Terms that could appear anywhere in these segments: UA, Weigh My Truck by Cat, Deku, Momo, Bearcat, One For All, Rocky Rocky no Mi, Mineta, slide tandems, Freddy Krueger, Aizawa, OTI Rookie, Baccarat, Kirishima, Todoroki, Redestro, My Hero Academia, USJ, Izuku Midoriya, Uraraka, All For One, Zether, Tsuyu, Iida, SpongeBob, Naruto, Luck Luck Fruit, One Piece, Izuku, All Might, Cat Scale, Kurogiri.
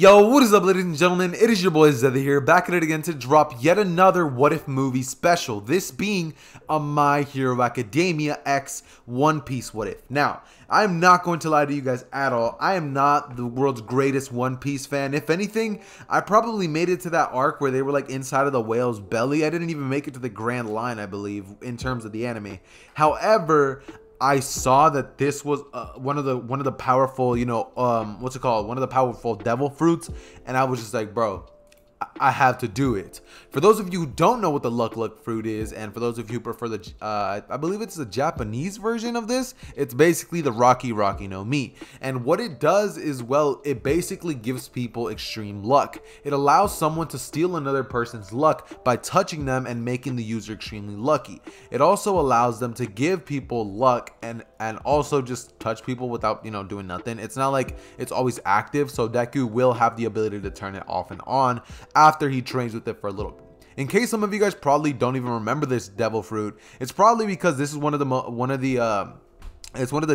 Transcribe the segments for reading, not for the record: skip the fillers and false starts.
Yo, what is up, ladies and gentlemen? It is your boy Zether here, back at it again to drop yet another What If movie special, this being a My Hero Academia x One Piece What If. Now, I'm not going to lie to you guys at all. I am not the world's greatest One Piece fan. If anything, I probably made it to that arc where they were like inside of the whale's belly. I didn't even make it to the grand line, I believe, in terms of the anime. However, I saw that this was one of the powerful, you know, what's it called? One of the powerful devil fruits, and I was just like, bro, I have to do it. For those of you who don't know what the Luck Luck Fruit is, and for those of you who prefer the, I believe it's the Japanese version of this, it's basically the Rocky Rocky no Mi. And what it does is, well, it basically gives people extreme luck. It allows someone to steal another person's luck by touching them and making the user extremely lucky. It also allows them to give people luck and also just touch people without, you know, doing nothing. It's not like it's always active, so Deku will have the ability to turn it off and on after he trains with it for a little bit. In case some of you guys probably don't even remember this devil fruit, it's probably because this is one of the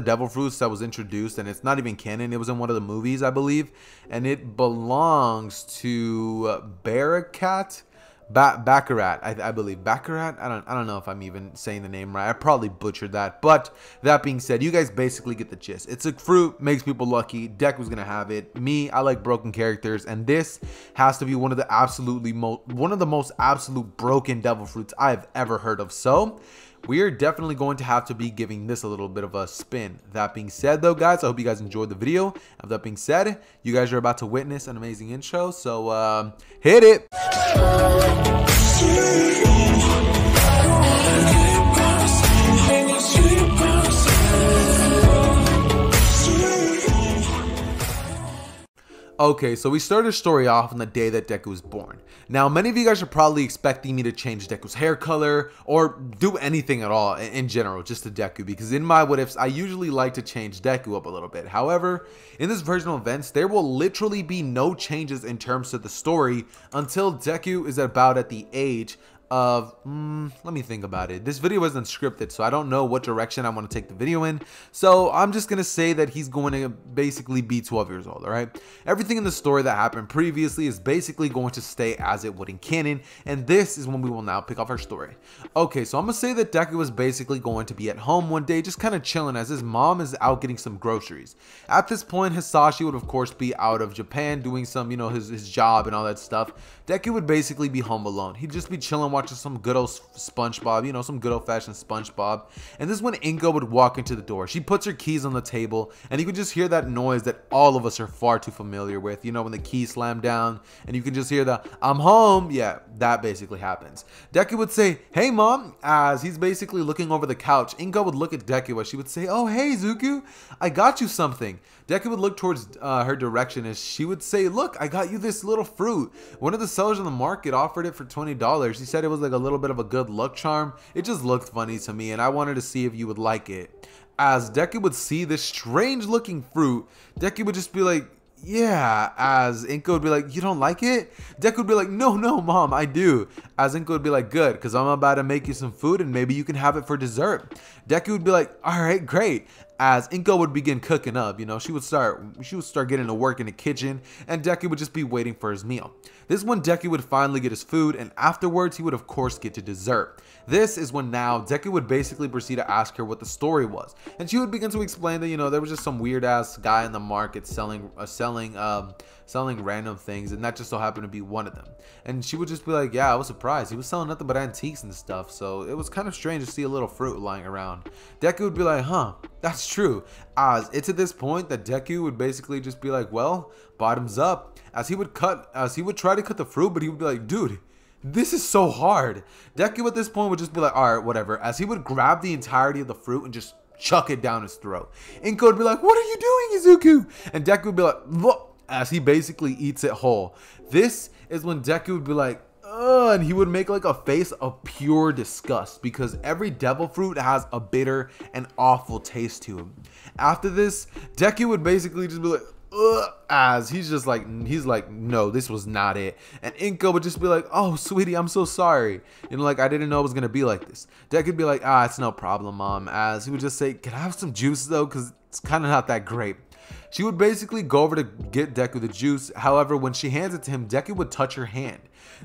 devil fruits that was introduced, and it's not even canon. It was in one of the movies, I believe, and it belongs to Bearcat. Baccarat, I believe. Baccarat? I don't know if I'm even saying the name right. I probably butchered that. But that being said, you guys basically get the gist. It's a fruit, makes people lucky. Deku's gonna have it. Me, I like broken characters, and this has to be one of the most absolute broken devil fruits I've ever heard of. So we're definitely going to have to be giving this a little bit of a spin. That being said though, guys, I hope you guys enjoyed the video. And that being said, you guys are about to witness an amazing intro, so hit it! Okay, so we started our story off on the day that Deku was born. Now, many of you guys are probably expecting me to change Deku's hair color or do anything at all in general, just to Deku, because in my what ifs, I usually like to change Deku up a little bit. However, in this version of events, there will literally be no changes in terms of the story until Deku is about at the age of, let me think about it. This video isn't scripted, so I don't know what direction I want to take the video in. So I'm just going to say that he's going to basically be 12 years old, all right? Everything in the story that happened previously is basically going to stay as it would in canon, and this is when we will now pick off our story. Okay, so I'm going to say that Deku was basically going to be at home one day, just kind of chilling as his mom is out getting some groceries. At this point, Hisashi would, of course, be out of Japan doing some, you know, his job and all that stuff. Deku would basically be home alone. He'd just be chilling, watching some good old SpongeBob, you know, some good old-fashioned SpongeBob. And this is when Inko would walk into the door. She puts her keys on the table, and you could just hear that noise that all of us are far too familiar with, you know, when the keys slam down and you can just hear the "I'm home." Yeah, that basically happens. Deku would say, "Hey, Mom," as he's basically looking over the couch. Inko would look at Deku as she would say, "Oh, hey, Zuku, I got you something." Deku would look towards her direction as she would say, "Look, I got you this little fruit. One of the sellers on the market offered it for $20. He said it was like a little bit of a good luck charm. It just looked funny to me, and I wanted to see if you would like it." As Deku would see this strange looking fruit, Deku would just be like, "Yeah," as Inko would be like, "You don't like it?" Deku would be like, No, Mom, I do." As Inko would be like, "Good, because I'm about to make you some food, and maybe you can have it for dessert." Deku would be like, "All right, great." As Inko would begin cooking up, you know, she would start getting to work in the kitchen, and Deku would just be waiting for his meal. This is when Deku would finally get his food, and afterwards he would of course get to dessert. This is when now Deku would basically proceed to ask her what the story was, and she would begin to explain that, you know, there was just some weird ass guy in the market selling random things, and that just so happened to be one of them. And she would just be like, "Yeah, I was surprised. He was selling nothing but antiques and stuff, so it was kind of strange to see a little fruit lying around." Deku would be like, "Huh, that's true." As it's at this point that Deku would basically just be like, "Well, bottoms up," as he would try to cut the fruit, but he would be like, "Dude, this is so hard." Deku at this point would just be like, "All right, whatever," as he would grab the entirety of the fruit and just chuck it down his throat. Inko would be like, "What are you doing, Izuku?" And Deku would be like, "Look," as he basically eats it whole. This is when Deku would be like, "Ugh," and he would make like a face of pure disgust, because every devil fruit has a bitter and awful taste to him. After this, Deku would basically just be like, "Ugh," as he's like, "No, this was not it." And Inko would just be like, "Oh, sweetie, I'm so sorry. You know, like, I didn't know it was gonna be like this." Deku would be like, "Ah, it's no problem, Mom," as he would just say, "Can I have some juice though? Cause it's kind of not that great." She would basically go over to get Deku the juice. However, when she hands it to him, Deku would touch her hand.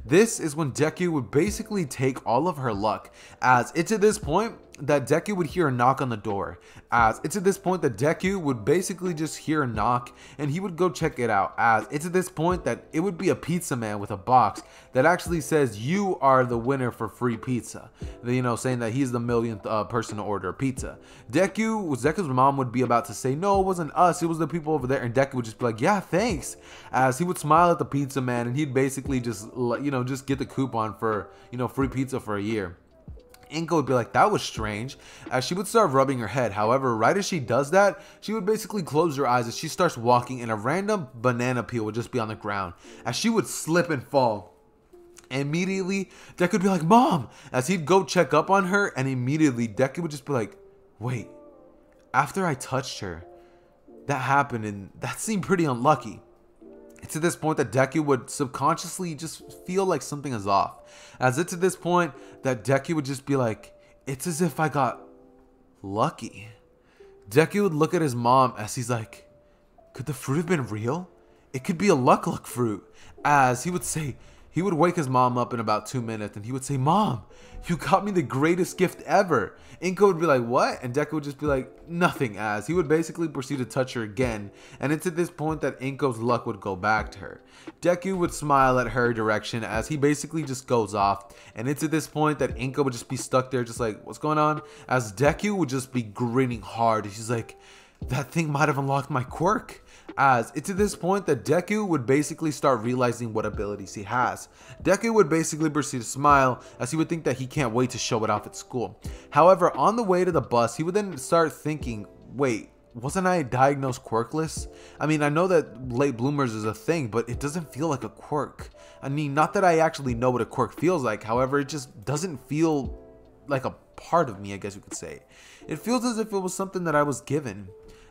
This is when Deku would basically take all of her luck, as it's at this point that Deku would hear a knock on the door, as it's at this point that Deku would basically just hear a knock and he would go check it out, as it's at this point that it would be a pizza man with a box that actually says you are the winner for free pizza, you know, saying that he's the millionth person to order pizza. Deku's mom would be about to say, no, it wasn't us, it was the people over there, and Deku would just be like, yeah, thanks, as he would smile at the pizza man and he'd basically just, you know, just get the coupon for, you know, free pizza for a year. Inko would be like, that was strange, as she would start rubbing her head. However, right as she does that, she would basically close her eyes as she starts walking and a random banana peel would just be on the ground, as she would slip and fall. And immediately Deku would be like, Mom, as he'd go check up on her, and immediately Deku would just be like, wait, after I touched her, that happened, and that seemed pretty unlucky. It's at this point that Deku would subconsciously just feel like something is off, as it's at this point that Deku would just be like, it's as if I got lucky. Deku would look at his mom as he's like, could the fruit have been real? It could be a Luck Luck fruit, as he would say, he would wake his mom up in about 2 minutes and he would say, Mom, you got me the greatest gift ever. Inko would be like, what? And Deku would just be like, nothing, as he would basically proceed to touch her again. And it's at this point that Inko's luck would go back to her. Deku would smile at her direction as he basically just goes off. And it's at this point that Inko would just be stuck there just like, what's going on? As Deku would just be grinning hard. She's like, that thing might have unlocked my quirk. As it's at this point that Deku would basically start realizing what abilities he has. Deku would basically proceed to smile as he would think that he can't wait to show it off at school. However, on the way to the bus, he would then start thinking, wait, wasn't I diagnosed quirkless? I mean, I know that late bloomers is a thing, but it doesn't feel like a quirk. I mean, not that I actually know what a quirk feels like, however, it just doesn't feel like a part of me, I guess you could say. It feels as if it was something that I was given.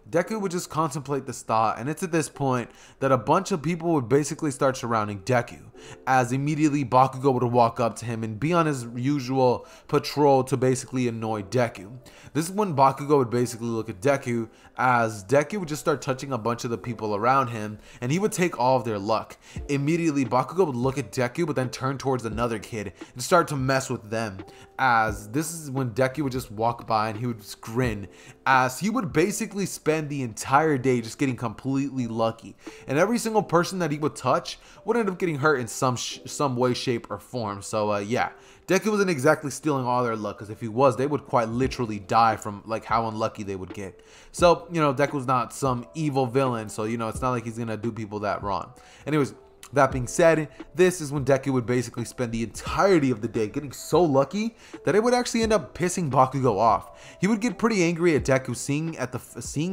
Deku would just contemplate this thought, and it's at this point that a bunch of people would basically start surrounding Deku, as immediately Bakugo would walk up to him and be on his usual patrol to basically annoy Deku. This is when Bakugo would basically look at Deku, as Deku would just start touching a bunch of the people around him, and he would take all of their luck. Immediately, Bakugo would look at Deku, but then turn towards another kid and start to mess with them, as this is when Deku would just walk by and he would just grin, as he would basically spend the entire day just getting completely lucky, and every single person that he would touch would end up getting hurt in some way, shape, or form. So yeah, Deku wasn't exactly stealing all their luck, because if he was, they would quite literally die from like how unlucky they would get. So, you know, Deku's not some evil villain, so, you know, it's not like he's gonna do people that wrong. Anyways, that being said, this is when Deku would basically spend the entirety of the day getting so lucky that it would actually end up pissing Bakugo off. He would get pretty angry at Deku, seeing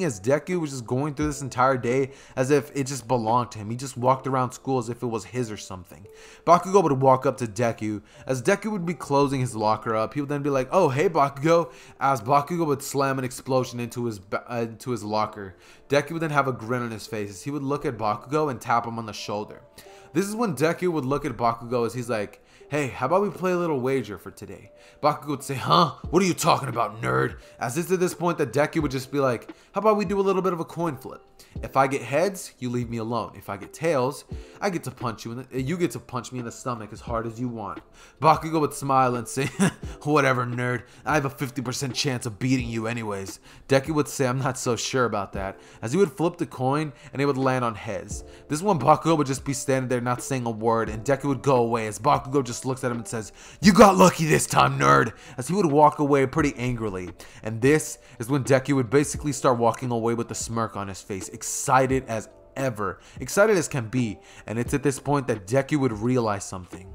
as Deku was just going through this entire day as if it just belonged to him. He just walked around school as if it was his or something. Bakugo would walk up to Deku, as Deku would be closing his locker up. He would then be like, oh, hey, Bakugo, as Bakugo would slam an explosion into his locker. Deku would then have a grin on his face as he would look at Bakugo and tap him on the shoulder. This is when Deku would look at Bakugo as he's like, hey, how about we play a little wager for today? Bakugo would say, huh? What are you talking about, nerd? As it's at this point that Deku would just be like, how about we do a little bit of a coin flip? If I get heads, you leave me alone. If I get tails, I get to punch you you get to punch me in the stomach as hard as you want. Bakugo would smile and say, whatever, nerd. I have a 50% chance of beating you anyways. Deku would say, I'm not so sure about that, as he would flip the coin and it would land on heads. This is when Bakugo would just be standing there not saying a word, and Deku would go away as Bakugo just looks at him and says, you got lucky this time, nerd, as he would walk away pretty angrily. And this is when Deku would basically start walking away with a smirk on his face, excited as ever, excited as can be. And it's at this point that Deku would realize something.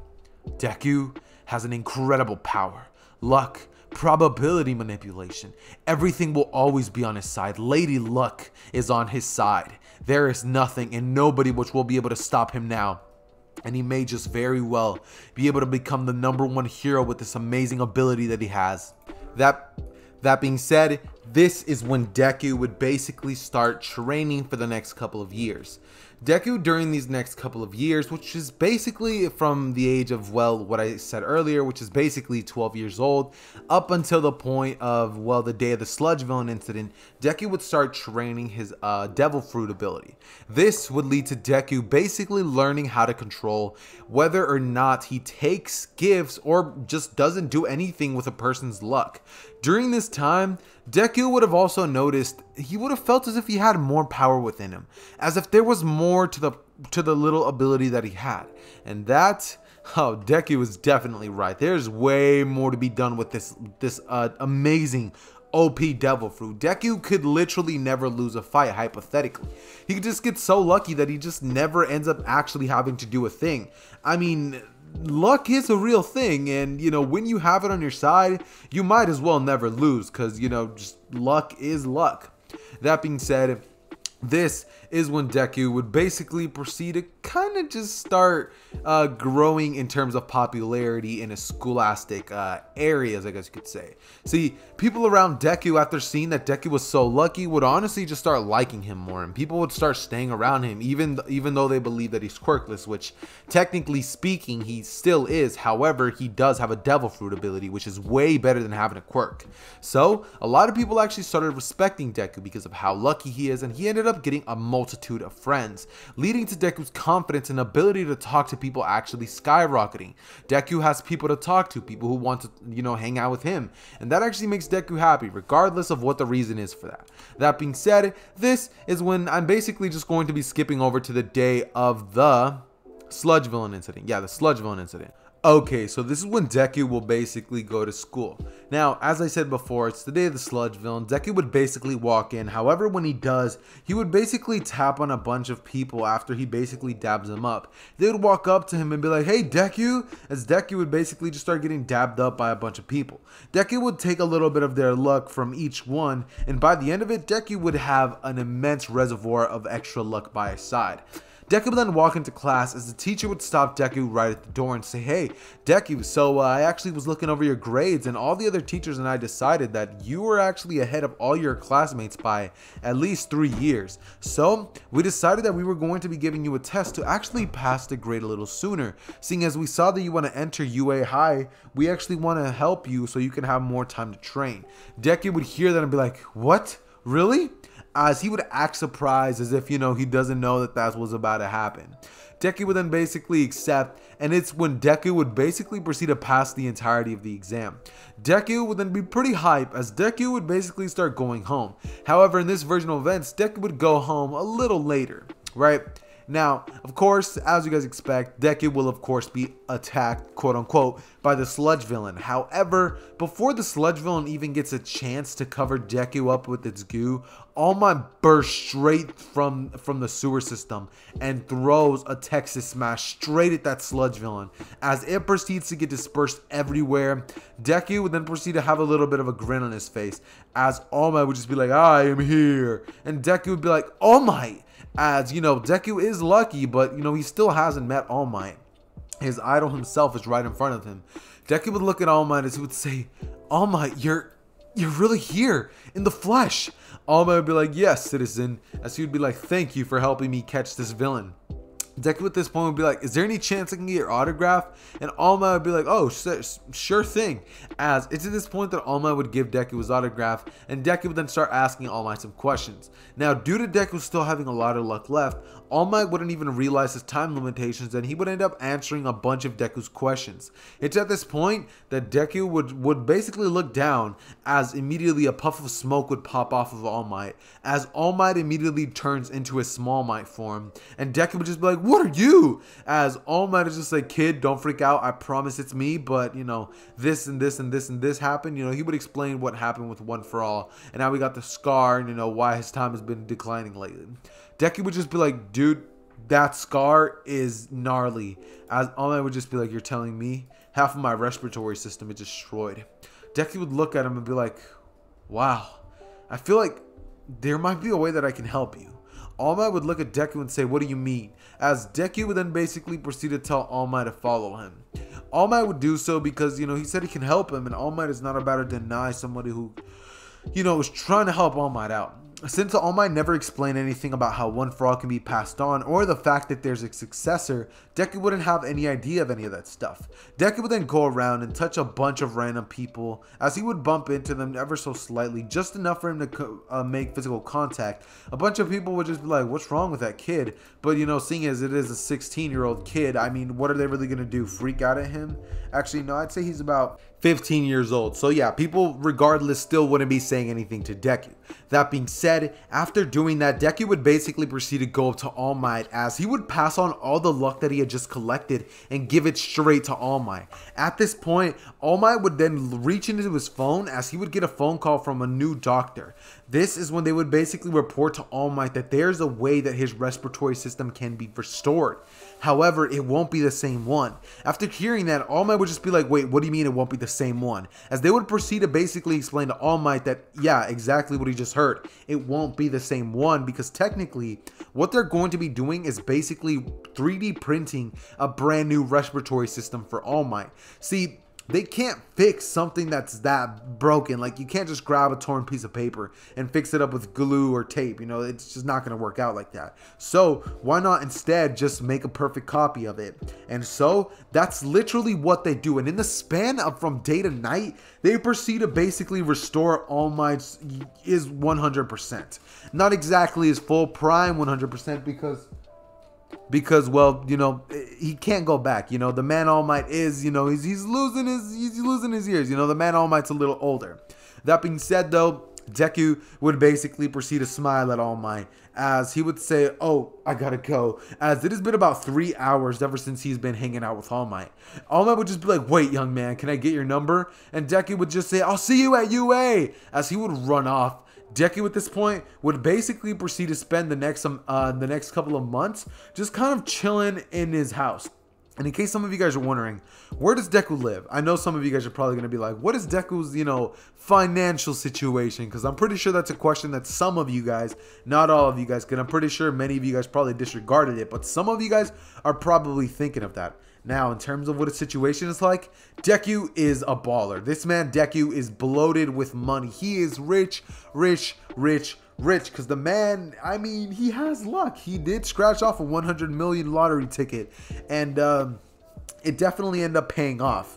Deku has an incredible power, luck, probability manipulation. Everything will always be on his side. Lady Luck is on his side. There is nothing and nobody which will be able to stop him now. And he may just very well be able to become the #1 hero with this amazing ability that he has. That being said, this is when Deku would basically start training for the next couple of years. Deku during these next couple of years, which is basically from the age of, well, what I said earlier, which is basically 12 years old, up until the point of, well, the day of the Sludge Villain incident, Deku would start training his Devil Fruit ability. This would lead to Deku basically learning how to control whether or not he takes, gives, or just doesn't do anything with a person's luck. During this time, Deku would have also noticed he would have felt as if he had more power within him, as if there was more to the little ability that he had. And that, oh, Deku was definitely right. There's way more to be done with this amazing OP Devil Fruit. Deku could literally never lose a fight, hypothetically. He could just get so lucky that he just never ends up actually having to do a thing. I mean, luck is a real thing, and you know, when you have it on your side, you might as well never lose, because you know, just luck is luck. That being said, this is when Deku would basically proceed to kind of just start growing in terms of popularity in a scholastic areas, I guess you could say. See, people around Deku, after seeing that Deku was so lucky, would honestly just start liking him more, and people would start staying around him, even though they believe that he's quirkless, which technically speaking he still is. However, he does have a Devil Fruit ability, which is way better than having a quirk. So a lot of people actually started respecting Deku because of how lucky he is, and he ended up getting a multitude of friends, leading to Deku's confidence and ability to talk to people actually skyrocketing. Deku has people to talk to, people who want to, you know, hang out with him, and that actually makes Deku happy, regardless of what the reason is for that. That being said, this is when I'm basically just going to be skipping over to the day of the Sludge Villain incident. Yeah, the Sludge Villain incident. Okay, so this is when Deku will basically go to school. Now, as I said before, it's the day of the Sludge Villain. Deku would basically walk in. However, when he does, he would basically tap on a bunch of people after he basically dabs them up. They would walk up to him and be like, "Hey, Deku," as Deku would basically just start getting dabbed up by a bunch of people. Deku would take a little bit of their luck from each one, and by the end of it, Deku would have an immense reservoir of extra luck by his side. Deku would then walk into class as the teacher would stop Deku right at the door and say, "Hey, Deku, so I actually was looking over your grades, and all the other teachers and I decided that you were actually ahead of all your classmates by at least 3 years. So we decided that we were going to be giving you a test to actually pass the grade a little sooner. Seeing as we saw that you want to enter UA High, we actually want to help you so you can have more time to train." Deku would hear that and be like, "What? Really?" As he would act surprised, as if, you know, he doesn't know that that was about to happen. Deku would then basically accept, and it's when Deku would basically proceed to pass the entirety of the exam. Deku would then be pretty hype, as Deku would basically start going home. However, in this version of events, Deku would go home a little later, right? Now, of course, as you guys expect, Deku will of course be attacked, quote unquote, by the Sludge Villain. However, before the Sludge Villain even gets a chance to cover Deku up with its goo, All Might bursts straight from the sewer system and throws a Texas Smash straight at that Sludge Villain. As it proceeds to get dispersed everywhere, Deku would then proceed to have a little bit of a grin on his face, as All Might would just be like, "I am here." And Deku would be like, "All Might." As, you know, Deku is lucky, but, you know, he still hasn't met All Might. His idol himself is right in front of him. Deku would look at All Might as he would say, "All Might, you're really here, in the flesh." All Might would be like, "Yes, citizen," as he would be like, "Thank you for helping me catch this villain." Deku at this point would be like, "Is there any chance I can get your autograph?" And All Might would be like, "Oh, sure thing." As it's at this point that All Might would give Deku his autograph, and Deku would then start asking All Might some questions. Now, due to Deku still having a lot of luck left, All Might wouldn't even realize his time limitations, and he would end up answering a bunch of Deku's questions. It's at this point that Deku would basically look down, as immediately a puff of smoke would pop off of All Might, as All Might immediately turns into his Small Might form, and Deku would just be like, "What are you?" As All Might is just like, "Kid, don't freak out. I promise it's me, but you know, this and this and this and this happened." You know, he would explain what happened with One For All and how we got the scar, and you know, why his time has been declining lately. Deku would just be like, "Dude, that scar is gnarly." As All Might would just be like, "You're telling me? Half of my respiratory system is destroyed." Deku would look at him and be like, "Wow, I feel like there might be a way that I can help you." All Might would look at Deku and say, "What do you mean?" As Deku would then basically proceed to tell All Might to follow him. All Might would do so because, you know, he said he can help him, and All Might is not about to deny somebody who, you know, is trying to help All Might out. Since All Might never explained anything about how One For All can be passed on or the fact that there's a successor, Deku wouldn't have any idea of any of that stuff. Deku would then go around and touch a bunch of random people as he would bump into them ever so slightly, just enough for him to make physical contact. A bunch of people would just be like, what's wrong with that kid? But you know, seeing as it is a 16-year-old kid, I mean, what are they really going to do? Freak out at him? Actually, no, I'd say he's about 15 years old. So yeah, people regardless still wouldn't be saying anything to Deku. That being said, after doing that, Deku would basically proceed to go up to All Might as he would pass on all the luck that he had just collected and give it straight to All Might. At this point, All Might would then reach into his phone as he would get a phone call from a new doctor. This is when they would basically report to All Might that there's a way that his respiratory system can be restored. However, it won't be the same one. After hearing that, All Might would just be like, wait, what do you mean it won't be the same one? As they would proceed to basically explain to All Might that, yeah, exactly what he just heard. It won't be the same one because technically what they're going to be doing is basically 3D printing a brand new respiratory system for All Might. See, they can't fix something that's that broken. Like, you can't just grab a torn piece of paper and fix it up with glue or tape. You know, it's just not going to work out like that. So why not instead just make a perfect copy of it? And so that's literally what they do. And in the span of from day to night, they proceed to basically restore All Might's is 100%. Not exactly his full prime 100% because well, you know, he can't go back. You know, the man All Might is, you know, he's losing his years. You know, the man All Might's a little older. That being said though, Deku would basically proceed to smile at All Might as he would say, oh, I gotta go, as it has been about 3 hours ever since he's been hanging out with All Might. All Might would just be like, wait, young man, can I get your number? And Deku would just say, I'll see you at UA, as he would run off. Deku at this point would basically proceed to spend the next couple of months just kind of chilling in his house. And in case some of you guys are wondering, where does Deku live? I know some of you guys are probably going to be like, what is Deku's, you know, financial situation? Because I'm pretty sure that's a question that some of you guys, not all of you guys, because I'm pretty sure many of you guys probably disregarded it, but some of you guys are probably thinking of that. Now, in terms of what his situation is like, Deku is a baller. This man, Deku, is bloated with money. He is rich, rich, rich, rich, because the man, I mean, he has luck. He did scratch off a 100 million lottery ticket, and it definitely ended up paying off.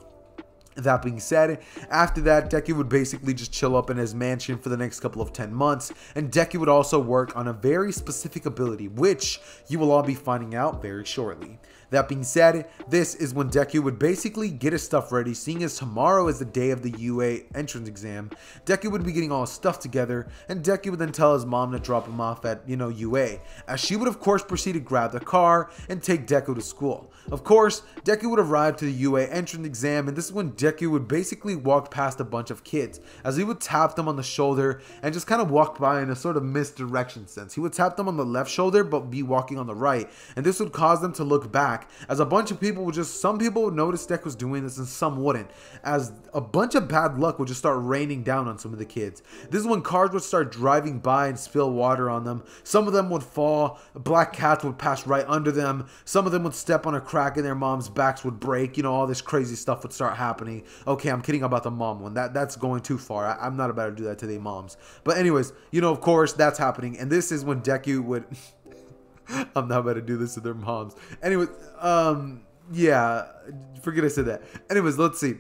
That being said, after that, Deku would basically just chill up in his mansion for the next couple of 10 months, and Deku would also work on a very specific ability, which you will all be finding out very shortly. That being said, this is when Deku would basically get his stuff ready, seeing as tomorrow is the day of the UA entrance exam. Deku would be getting all his stuff together, and Deku would then tell his mom to drop him off at, you know, UA, as she would of course proceed to grab the car and take Deku to school. Of course, Deku would arrive to the UA entrance exam, and this is when Deku would basically walk past a bunch of kids, as he would tap them on the shoulder and just kind of walk by in a sort of misdirection sense. He would tap them on the left shoulder but be walking on the right, and this would cause them to look back, as a bunch of people would just, some people would notice Deku was doing this and some wouldn't, as a bunch of bad luck would just start raining down on some of the kids. This is when cars would start driving by and spill water on them. Some of them would fall, black cats would pass right under them, some of them would step on a crack and their mom's backs would break. You know, all this crazy stuff would start happening. Okay, I'm kidding about the mom one, that's going too far. I'm not about to do that to their moms, but anyways, you know, of course that's happening, and this is when Deku would I'm not about to do this to their moms. Anyways, yeah, forget I said that. Anyways, let's see.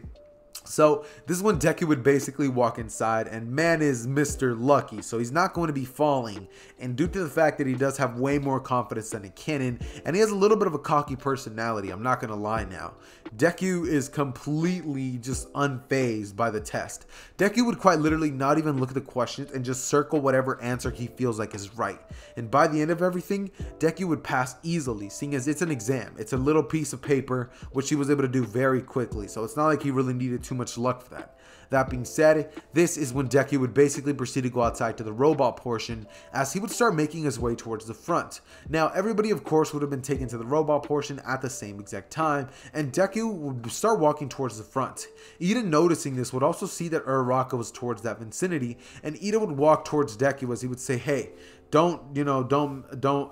So this is when Deku would basically walk inside, and man is Mr. Lucky, so he's not going to be falling. And due to the fact that he does have way more confidence than a cannon, and he has a little bit of a cocky personality, I'm not going to lie now, Deku is completely just unfazed by the test. Deku would quite literally not even look at the questions and just circle whatever answer he feels like is right. And by the end of everything, Deku would pass easily, seeing as it's an exam. It's a little piece of paper, which he was able to do very quickly, so it's not like he really needed too much luck for that. That being said, this is when Deku would basically proceed to go outside to the robot portion, as he would start making his way towards the front. Now, everybody, of course, would have been taken to the robot portion at the same exact time, and Deku would start walking towards the front. Iida, noticing this, would also see that Uraraka was towards that vicinity, and Iida would walk towards Deku as he would say, hey, don't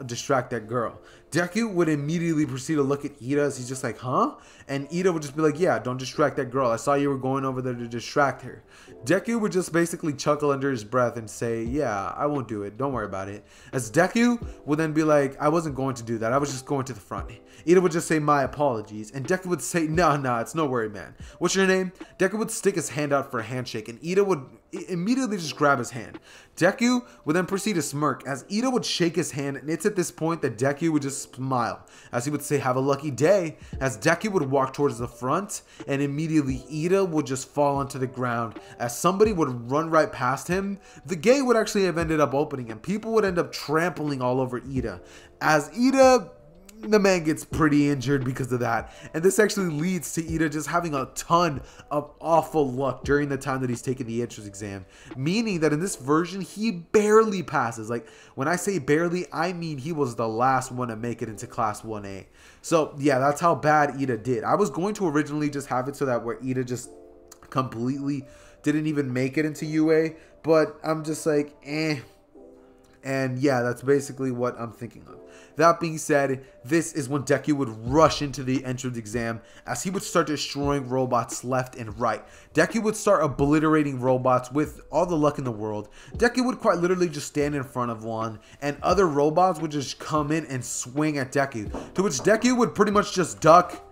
distract that girl. Deku would immediately proceed to look at Iida as he's just like, huh? And Iida would just be like, yeah, don't distract that girl. I saw you were going over there to distract her. Deku would just basically chuckle under his breath and say, yeah, I won't do it. Don't worry about it. As Deku would then be like, I wasn't going to do that. I was just going to the front. Iida would just say, my apologies. And Deku would say, nah, it's no worry, man. What's your name? Deku would stick his hand out for a handshake and Iida would immediately just grab his hand. Deku would then proceed to smirk as Iida would shake his hand, and it's at this point that Deku would just smile as he would say, have a lucky day, as Deku would walk towards the front, and immediately Iida would just fall onto the ground as somebody would run right past him. The gate would actually have ended up opening and people would end up trampling all over Iida, as Iida, the man, gets pretty injured because of that. And this actually leads to Iida just having a ton of awful luck during the time that he's taking the entrance exam, meaning that in this version he barely passes. Like, when I say barely, I mean he was the last one to make it into class 1A. So yeah, that's how bad Iida did. I was going to originally just have it so that where Iida just completely didn't even make it into UA, but I'm just like, eh. And yeah, that's basically what I'm thinking of. That being said, this is when Deku would rush into the entrance exam as he would start destroying robots left and right. Deku would start obliterating robots with all the luck in the world. Deku would quite literally just stand in front of one and other robots would just come in and swing at Deku, to which Deku would pretty much just duck.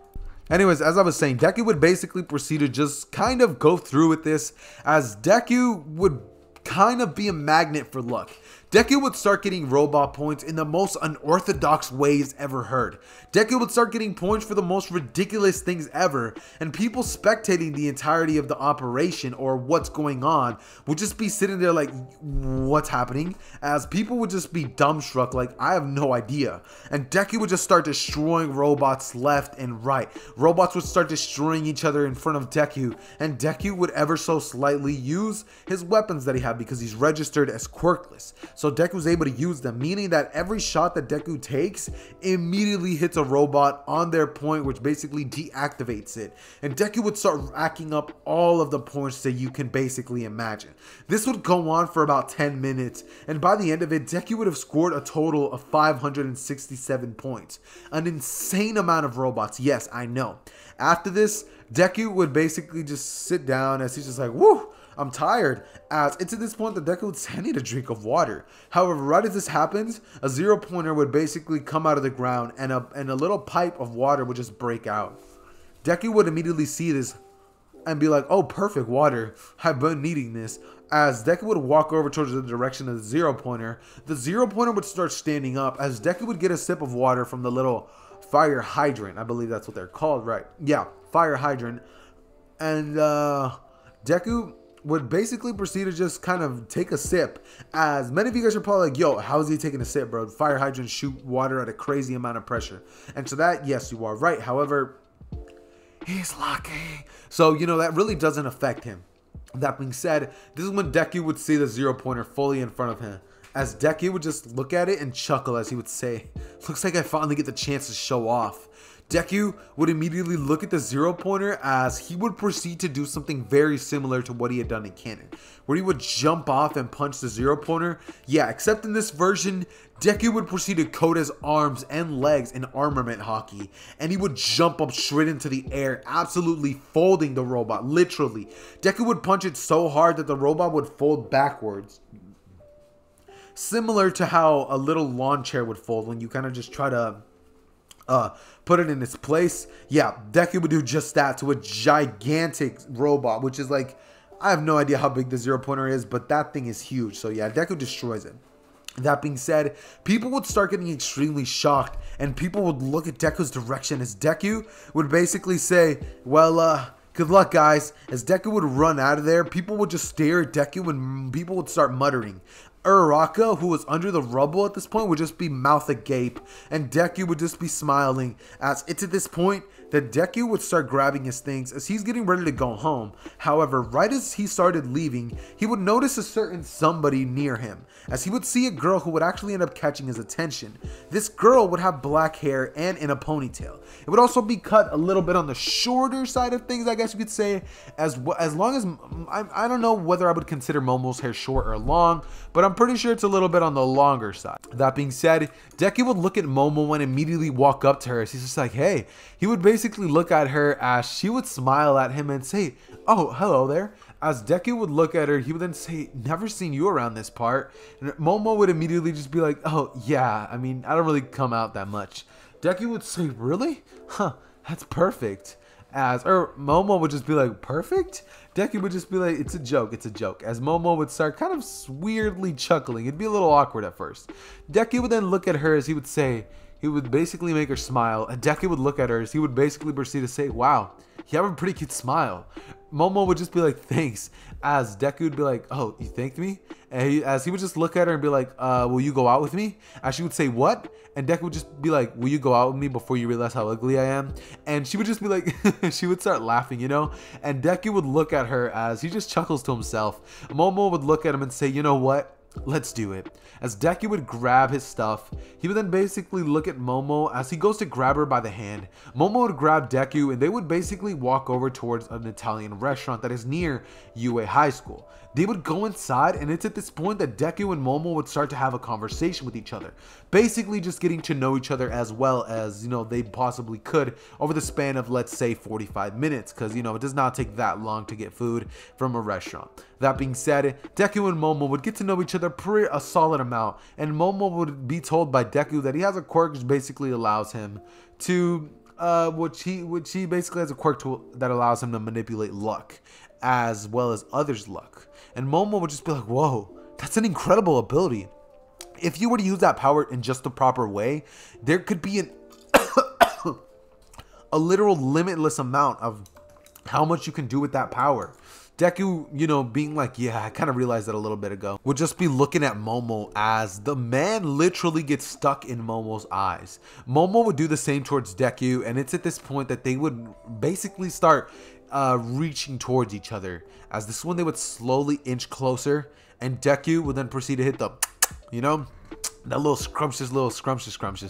Anyways, as I was saying, Deku would basically proceed to just kind of go through with this, as Deku would kind of be a magnet for luck. Deku would start getting robot points in the most unorthodox ways ever heard. Deku would start getting points for the most ridiculous things ever, and people spectating the entirety of the operation or what's going on would just be sitting there like, what's happening? As people would just be dumbstruck like, I have no idea. And Deku would just start destroying robots left and right. Robots would start destroying each other in front of Deku, and Deku would ever so slightly use his weapons that he had because he's registered as quirkless. So Deku was able to use them, meaning that every shot that Deku takes immediately hits a robot on their point, which basically deactivates it. And Deku would start racking up all of the points that you can basically imagine. This would go on for about 10 minutes, and by the end of it, Deku would have scored a total of 567 points. An insane amount of robots, yes, I know. After this, Deku would basically just sit down as he's just like, woo! I'm tired, as it's at this point that Deku would say, I need a drink of water. However, right as this happens, a zero pointer would basically come out of the ground and a little pipe of water would just break out. Deku would immediately see this and be like, oh, perfect water. I've been needing this. As Deku would walk over towards the direction of the zero pointer, the zero pointer would start standing up as Deku would get a sip of water from the little fire hydrant. I believe that's what they're called, right? Yeah, fire hydrant. And Deku would basically proceed to just kind of take a sip, as many of you guys are probably like, yo, how is he taking a sip, bro? Fire hydrants shoot water at a crazy amount of pressure, and to that, yes, you are right. However, he's lucky, so you know that really doesn't affect him. That being said, this is when Deku would see the zero pointer fully in front of him, as Deku would just look at it and chuckle as he would say, looks like I finally get the chance to show off. Deku would immediately look at the zero pointer as he would proceed to do something very similar to what he had done in canon, where he would jump off and punch the zero pointer. Yeah, except in this version, Deku would proceed to coat his arms and legs in armament haki, and he would jump up straight into the air, absolutely folding the robot, literally. Deku would punch it so hard that the robot would fold backwards, similar to how a little lawn chair would fold when you kind of just try to put it in its place. Yeah, Deku would do just that to a gigantic robot, which is like, I have no idea how big the zero pointer is, but that thing is huge. So yeah, Deku destroys it. That being said, people would start getting extremely shocked, and people would look at Deku's direction as Deku would basically say, well, good luck, guys. As Deku would run out of there, people would just stare at Deku and people would start muttering. Uraraka, who was under the rubble at this point, would just be mouth agape, and Deku would just be smiling, as it's at this point that Deku would start grabbing his things as he's getting ready to go home. However, right as he started leaving, he would notice a certain somebody near him, as he would see a girl who would actually end up catching his attention. This girl would have black hair and in a ponytail. It would also be cut a little bit on the shorter side of things, I guess you could say, as long as, I don't know whether I would consider Momo's hair short or long, but I'm pretty sure it's a little bit on the longer side. That being said, Deku would look at Momo and immediately walk up to her. She's just like, hey. He would basically look at her as she would smile at him and say, oh, hello there. As Deku would look at her, he would then say, never seen you around this part. And Momo would immediately just be like, oh, yeah, I mean, I don't really come out that much. Deku would say, really? Huh, that's perfect. Or Momo would just be like, perfect? Deku would just be like, it's a joke, it's a joke. As Momo would start kind of weirdly chuckling. It'd be a little awkward at first. Deku would then look at her as he would say, he would basically make her smile. And Deku would look at her as he would basically proceed to say, wow, you have a pretty cute smile. Momo would just be like, thanks. As Deku would be like, oh, you thanked me? And he would just look at her and be like, will you go out with me? As she would say, what? And Deku would just be like, will you go out with me before you realize how ugly I am? And she would just be like, she would start laughing, you know? And Deku would look at her as he just chuckles to himself. Momo would look at him and say, you know what? Let's do it. As Deku would grab his stuff, he would then basically look at Momo as he goes to grab her by the hand. Momo would grab Deku and they would basically walk over towards an Italian restaurant that is near UA High School. They would go inside, and it's at this point that Deku and Momo would start to have a conversation with each other, basically just getting to know each other as well as, you know, they possibly could over the span of, let's say, 45 minutes, because, you know, it does not take that long to get food from a restaurant. That being said, Deku and Momo would get to know each other pretty a solid amount, and Momo would be told by Deku that he has a quirk which basically allows him to, which he basically has a quirk that allows him to manipulate luck as well as others' luck. And Momo would just be like, whoa, that's an incredible ability. If you were to use that power in just the proper way, there could be a literal limitless amount of how much you can do with that power. Deku, you know, being like, yeah, I kind of realized that a little bit ago, would just be looking at Momo as the man literally gets stuck in Momo's eyes. Momo would do the same towards Deku, and it's at this point that they would basically start reaching towards each other. As this one, they would slowly inch closer, and Deku would then proceed to hit the, you know, that little scrumptious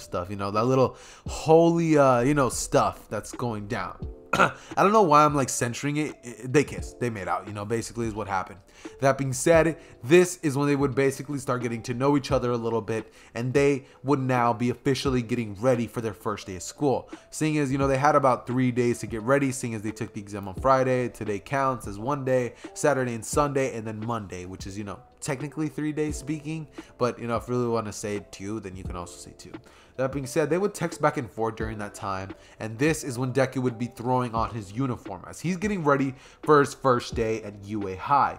stuff, you know, that little holy, you know, stuff that's going down. I don't know why I'm like censoring it. They kissed, they made out, you know, basically is what happened. That being said, this is when they would basically start getting to know each other a little bit, and they would now be officially getting ready for their first day of school. Seeing as, you know, they had about 3 days to get ready, seeing as they took the exam on Friday, today counts as one day, Saturday and Sunday, and then Monday, which is, you know, technically 3 days speaking, but, you know, if you really want to say two, then you can also say two. That being said, they would text back and forth during that time, and this is when Deku would be throwing on his uniform as he's getting ready for his first day at UA High.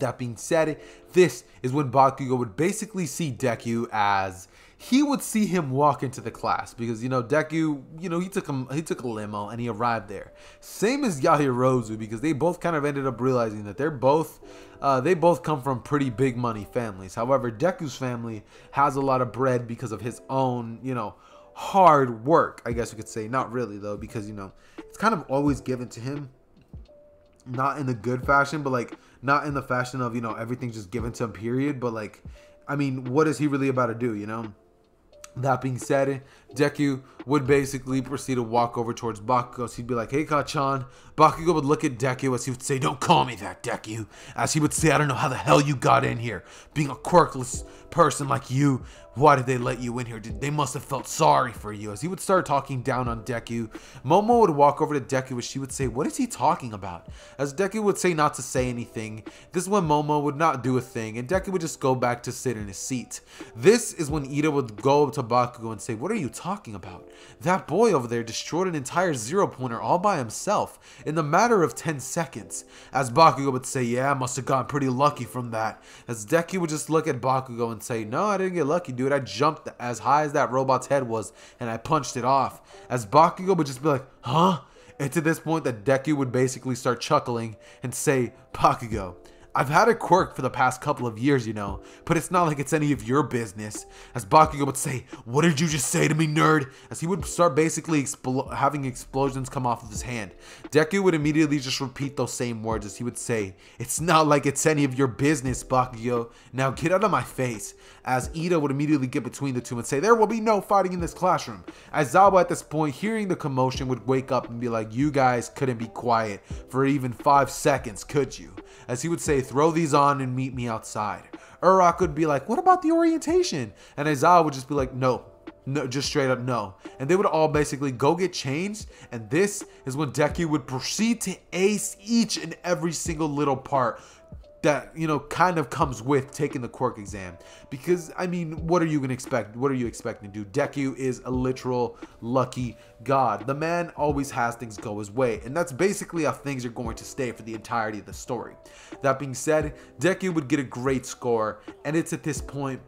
That being said, this is when Bakugo would basically see Deku as he would see him walk into the class, because, you know, Deku, you know, he took a limo and he arrived there. Same as Yahirozu, because they both kind of ended up realizing that they're both, they both come from pretty big money families. However, Deku's family has a lot of bread because of his own, you know, hard work, I guess you could say. Not really though, because, you know, it's kind of always given to him. Not in the good fashion, but like not in the fashion of, you know, everything's just given to him, period. But like, I mean, what is he really about to do, you know? That being said, Deku would basically proceed to walk over towards Bakugo. So he'd be like, hey, Kachan. Bakugo would look at Deku as he would say, don't call me that, Deku. As he would say, I don't know how the hell you got in here. Being a quirkless person like you, why did they let you in here? They must have felt sorry for you. As he would start talking down on Deku, Momo would walk over to Deku and she would say, what is he talking about? As Deku would say not to say anything, this is when Momo would not do a thing and Deku would just go back to sit in his seat. This is when Iida would go up to Bakugo and say, what are you talking about? That boy over there destroyed an entire 0-pointer all by himself in the matter of 10 seconds. As Bakugo would say, yeah, I must have gotten pretty lucky from that. As Deku would just look at Bakugo and say, no, I didn't get lucky, dude. I jumped as high as that robot's head was and I punched it off. As Bakugo would just be like, huh? It's at this point that Deku would basically start chuckling and say, Bakugo, I've had a quirk for the past couple of years, you know, but it's not like it's any of your business. As Bakugo would say, "What did you just say to me, nerd?" As he would start basically having explosions come off of his hand. Deku would immediately just repeat those same words as he would say, "It's not like it's any of your business, Bakugo. Now get out of my face." As Iida would immediately get between the two and say, "There will be no fighting in this classroom." Aizawa at this point, hearing the commotion, would wake up and be like, "You guys couldn't be quiet for even 5 seconds, could you?" As he would say, "Throw these on and meet me outside." Uraraka would be like, "What about the orientation?" And Aizawa would just be like, "No. No, just straight up no." And they would all basically go get changed, and this is when Deku would proceed to ace each and every single little part that, you know, kind of comes with taking the quirk exam. Because, I mean, what are you going to expect? What are you expecting to do? Deku is a literal lucky god. The man always has things go his way, and that's basically how things are going to stay for the entirety of the story. That being said, Deku would get a great score, and it's at this point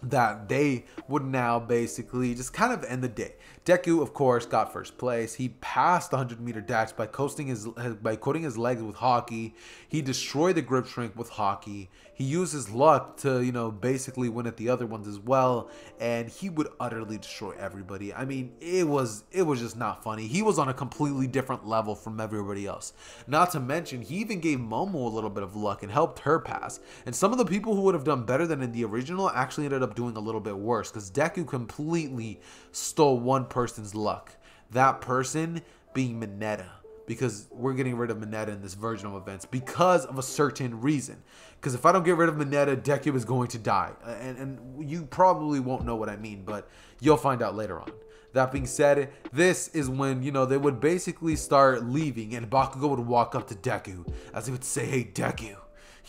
that they would now basically just kind of end the day. Deku, of course, got first place. He passed the 100-meter dash by coating his legs with haki. He destroyed the grip shrink with haki. He used his luck to, you know, basically win at the other ones as well. And he would utterly destroy everybody. I mean, it was just not funny. He was on a completely different level from everybody else. Not to mention, he even gave Momo a little bit of luck and helped her pass. And some of the people who would have done better than in the original actually ended up doing a little bit worse, because Deku completely stole one person's luck, that person being Mineta, because we're getting rid of Mineta in this version of events because of a certain reason. Because if I don't get rid of Mineta, Deku is going to die, and you probably won't know what I mean, but you'll find out later on. That being said, this is when, you know, they would basically start leaving, and Bakugo would walk up to Deku as he would say, "Hey Deku,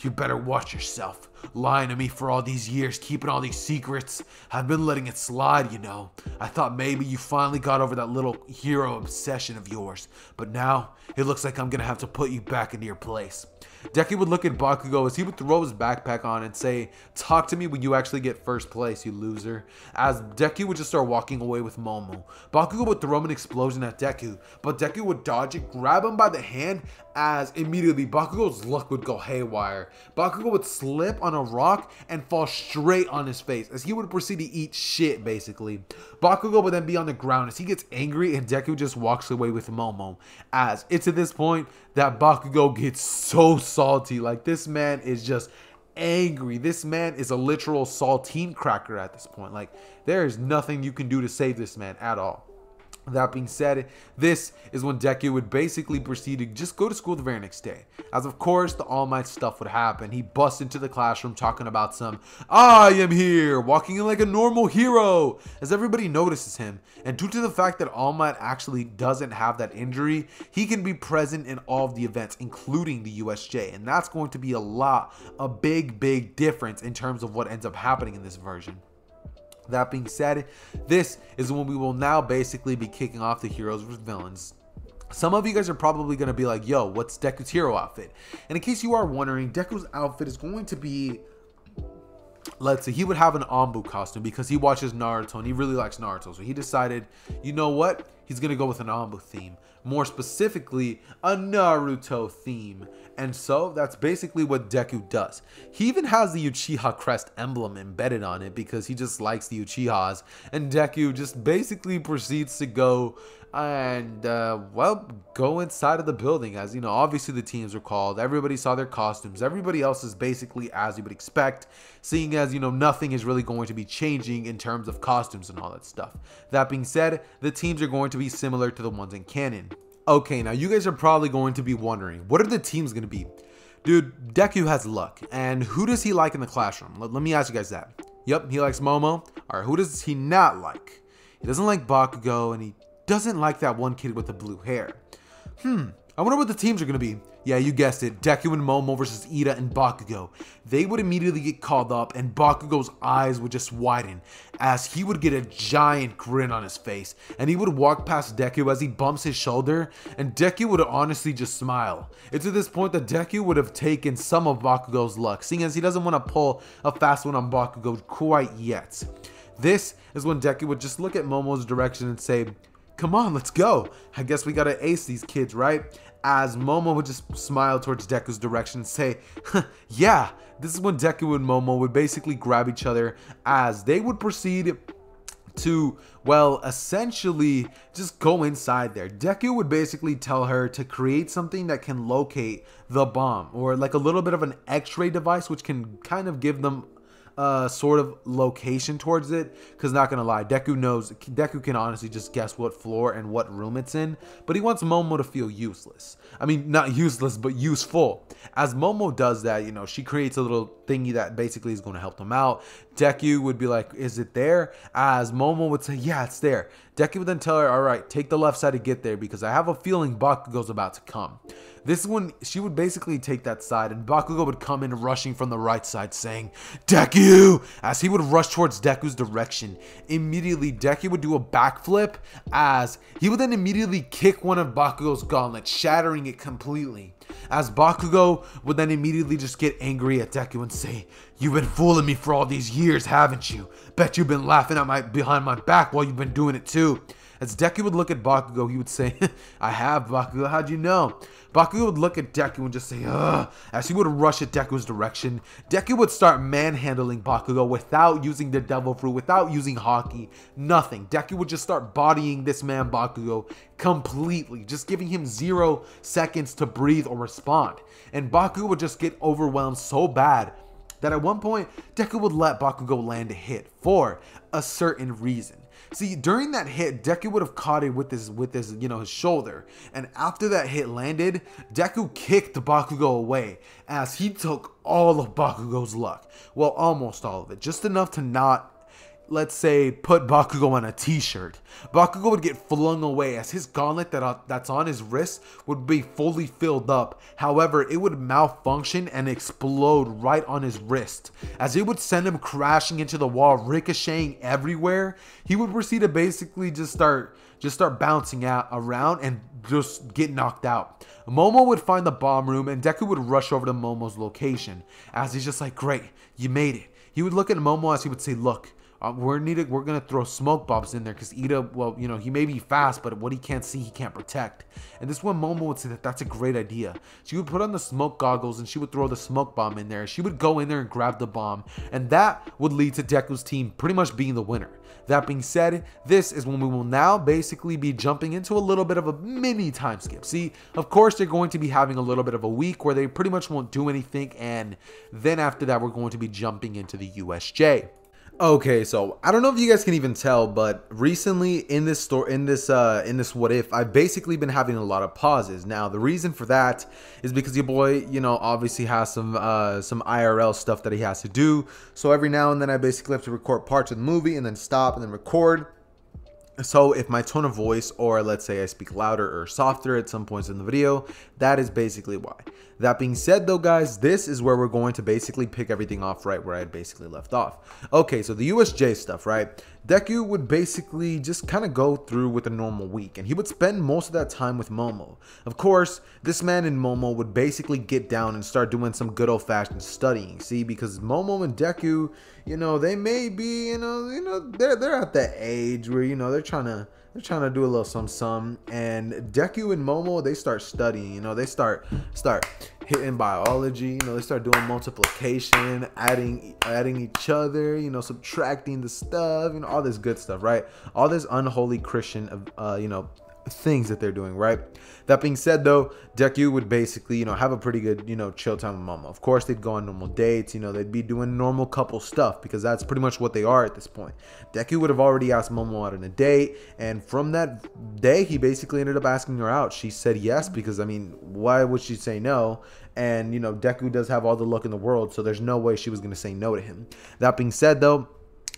you better watch yourself. Lying to me for all these years, keeping all these secrets. I've been letting it slide, you know. I thought maybe you finally got over that little hero obsession of yours, but now it looks like I'm gonna have to put you back into your place." Deku would look at Bakugo as he would throw his backpack on and say, "Talk to me when you actually get first place, you loser." As Deku would just start walking away with Momo, Bakugo would throw an explosion at Deku, but Deku would dodge it, grab him by the hand, as immediately Bakugo's luck would go haywire. Bakugo would slip on a rock and fall straight on his face as he would proceed to eat shit, basically. Bakugo would then be on the ground as he gets angry, and Deku just walks away with Momo, as it's at this point that Bakugo gets so salty. Like, this man is just angry. This man is a literal saltine cracker at this point. Like, there is nothing you can do to save this man at all. That being said, this is when Deku would basically proceed to just go to school the very next day, as of course the All Might stuff would happen. He busts into the classroom talking about some, "I am here, walking in like a normal hero," as everybody notices him. And due to the fact that All Might actually doesn't have that injury, he can be present in all of the events, including the USJ. And that's going to be a big difference in terms of what ends up happening in this version. That being said, this is when we will now basically be kicking off the heroes with villains. Some of you guys are probably going to be like, "Yo, what's Deku's hero outfit?" And in case you are wondering, Deku's outfit is going to be, let's see, he would have an Anbu costume because he watches Naruto and he really likes Naruto. So he decided, you know what? He's going to go with an Anbu theme, more specifically a Naruto theme. And so that's basically what Deku does. He even has the Uchiha crest emblem embedded on it because he just likes the Uchihas. And Deku just basically proceeds to go and, well, go inside of the building. As you know, obviously the teams were called. Everybody saw their costumes. Everybody else is basically as you would expect, seeing as, you know, nothing is really going to be changing in terms of costumes and all that stuff. That being said, the teams are going to be similar to the ones in canon. Okay, now you guys are probably going to be wondering, what are the teams going to be? Dude, Deku has luck, and who does he like in the classroom? Let me ask you guys that. Yep, he likes Momo. All right, who does he not like? He doesn't like Bakugo, and he doesn't like that one kid with the blue hair. I wonder what the teams are going to be. Yeah, you guessed it. Deku and Momo versus Iida and Bakugo. They would immediately get called up, and Bakugo's eyes would just widen as he would get a giant grin on his face, and he would walk past Deku as he bumps his shoulder, and Deku would honestly just smile. It's at this point that Deku would have taken some of Bakugo's luck, seeing as he doesn't want to pull a fast one on Bakugo quite yet. This is when Deku would just look at Momo's direction and say, Come on, let's go. I guess we gotta ace these kids, right? As Momo would just smile towards Deku's direction and say, huh, yeah. This is when Deku and Momo would basically grab each other as they would proceed to, well, essentially just go inside there. Deku would basically tell her to create something that can locate the bomb, or like a little bit of an x-ray device which can kind of give them sort of location towards it, because not gonna lie, Deku can honestly just guess what floor and what room it's in, but he wants Momo to feel useless. I mean, not useless, but useful. As Momo does that, you know, she creates a little thingy that basically is going to help them out. Deku would be like, is it there? As Momo would say, yeah, it's there. Deku would then tell her, all right, take the left side to get there because I have a feeling Bakugo's about to come. This is when she would basically take that side and Bakugo would come in rushing from the right side saying, Deku! As he would rush towards Deku's direction. Immediately, Deku would do a backflip as he would then immediately kick one of Bakugo's gauntlets, shattering it completely. As Bakugo would then immediately just get angry at Deku and say, you've been fooling me for all these years, haven't you? Bet you've been laughing at my behind my back while you've been doing it too. As Deku would look at Bakugo, he would say, I have, Bakugo, how'd you know? Bakugo would look at Deku and just say, ugh, as he would rush at Deku's direction. Deku would start manhandling Bakugo without using the devil fruit, without using haki, nothing. Deku would just start bodying this man Bakugo completely, just giving him 0 seconds to breathe or respond. And Bakugo would just get overwhelmed so bad that at one point, Deku would let Bakugo land a hit for a certain reason. See, during that hit, Deku would have caught it with his, you know, his shoulder. And after that hit landed, Deku kicked Bakugo away as he took all of Bakugo's luck. Well, almost all of it. Just enough to not, let's say, put Bakugo on a t-shirt. Bakugo would get flung away as his gauntlet that's on his wrist would be fully filled up. However, it would malfunction and explode right on his wrist as it would send him crashing into the wall, ricocheting everywhere. He would proceed to basically just start bouncing out around and just get knocked out. Momo would find the bomb room and Deku would rush over to Momo's location as he's just like, great, you made it. He would look at Momo as he would say, look, we're gonna throw smoke bombs in there because Iida, well, you know, he may be fast, but what he can't see, he can't protect. And this one, Momo would say that that's a great idea. She would put on the smoke goggles and she would throw the smoke bomb in there. She would go in there and grab the bomb, and that would lead to Deku's team pretty much being the winner. That being said, this is when we will now basically be jumping into a little bit of a mini time skip. See, of course, they're going to be having a little bit of a week where they pretty much won't do anything, and then after that, we're going to be jumping into the USJ. Okay, so I don't know if you guys can even tell, but recently in this what if, I've basically been having a lot of pauses. Now, the reason for that is because your boy, you know, obviously has some IRL stuff that he has to do. So every now and then I basically have to record parts of the movie and then stop and then record. So if my tone of voice, or let's say I speak louder or softer at some points in the video, that is basically why. That being said though, guys, this is where we're going to basically pick everything off right where I had basically left off. Okay, so the USJ stuff, right? Deku would basically just kind of go through with a normal week, and he would spend most of that time with Momo. Of course, this man and Momo would basically get down and start doing some good old-fashioned studying, see, because Momo and Deku, you know, they may be, you know, they're at that age where, you know, they're trying to do a little some, and Deku and Momo, they start studying, you know, they start hitting biology, you know, they start doing multiplication, adding each other, you know, subtracting the stuff, you know, all this good stuff, right? All this unholy Christian, you know, things that they're doing, right? That being said though, Deku would basically, you know, have a pretty good, you know, chill time with Momo. Of course, they'd go on normal dates, you know, they'd be doing normal couple stuff because that's pretty much what they are at this point. Deku would have already asked Momo out on a date, and from that day he basically ended up asking her out. She said yes because, I mean, why would she say no? And, you know, Deku does have all the luck in the world, so there's no way she was going to say no to him. That being said though,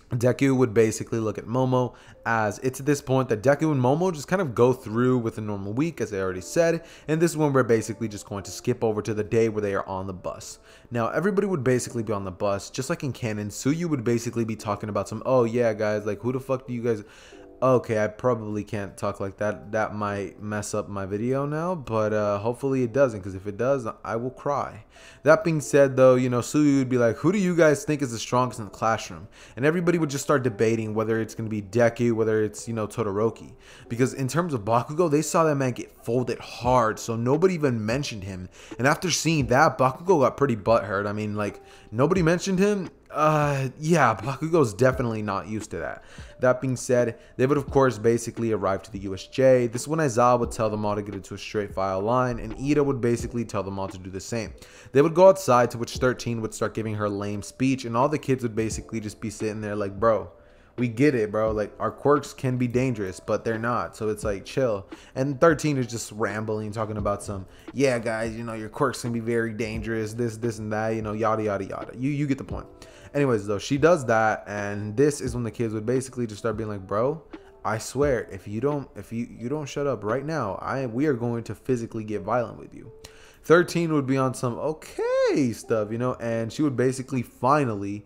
Deku would basically look at Momo, as it's at this point that Deku and Momo just kind of go through with a normal week, as I already said, and this is when we're basically just going to skip over to the day where they are on the bus. Now, everybody would basically be on the bus, just like in canon. Tsuyu would basically be talking about some, oh yeah guys, like, who the fuck do you guys... Okay, I probably can't talk like that. That might mess up my video now, but hopefully it doesn't, because if it does, I will cry. That being said, though, you know, Tsuyu would be like, who do you guys think is the strongest in the classroom? And everybody would just start debating whether it's going to be Deku, whether it's, you know, Todoroki. Because in terms of Bakugo, they saw that man get folded hard, so nobody even mentioned him. And after seeing that, Bakugo got pretty butthurt. I mean, like, nobody mentioned him? Yeah, Bakugo's definitely not used to that. That being said, they would of course basically arrive to the USJ. This is when Aizawa would tell them all to get into a straight file line, and Iida would basically tell them all to do the same. They would go outside, to which 13 would start giving her lame speech, and all the kids would basically just be sitting there like, bro, we get it, bro. Like, our quirks can be dangerous, but they're not. So it's like, chill. And 13 is just rambling, talking about some, yeah, guys, you know, your quirks can be very dangerous, this and that, you know, yada, yada, yada. You get the point. Anyways, though, she does that, and this is when the kids would basically just start being like, bro, I swear, if you don't shut up right now, we are going to physically get violent with you. 13 would be on some okay stuff, you know, and she would basically finally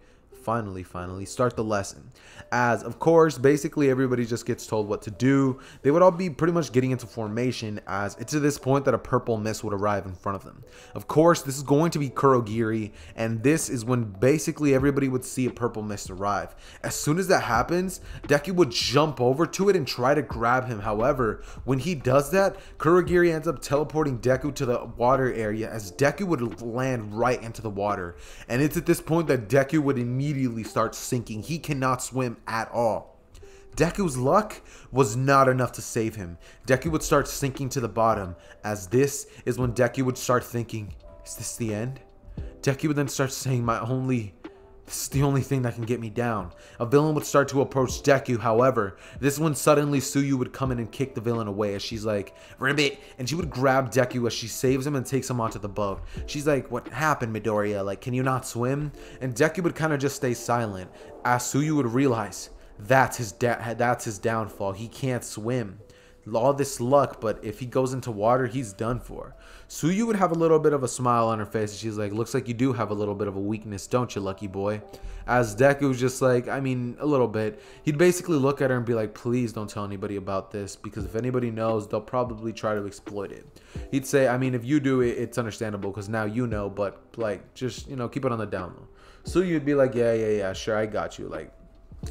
start the lesson, as of course basically everybody just gets told what to do. They would all be pretty much getting into formation, as it's at this point that a purple mist would arrive in front of them. Of course, this is going to be Kurogiri, and this is when basically everybody would see a purple mist arrive. As soon as that happens, Deku would jump over to it and try to grab him. However, when he does that, Kurogiri ends up teleporting Deku to the water area, as Deku would land right into the water. And it's at this point that Deku would immediately starts sinking. He cannot swim at all. Deku's luck was not enough to save him. Deku would start sinking to the bottom, as this is when Deku would start thinking, is this the end? Deku would then start saying, this is the only thing that can get me down. A villain would start to approach Deku. However, this one suddenly Tsuyu would come in and kick the villain away, as she's like, ribbit, and she would grab Deku as she saves him and takes him onto the boat. She's like, what happened, Midoriya? Like, can you not swim? And Deku would kind of just stay silent, as Tsuyu would realize that's his downfall. He can't swim. All this luck, but if he goes into water, he's done for. Tsuyu would have a little bit of a smile on her face, and she's like, looks like you do have a little bit of a weakness, don't you, lucky boy? As Deku's just like, I mean, a little bit. He'd basically look at her and be like, please don't tell anybody about this, because if anybody knows, they'll probably try to exploit it. He'd say, I mean, if you do it, it's understandable, because now you know, but, like, just, you know, keep it on the down low. Tsuyu'd be like, yeah, sure, I got you, like,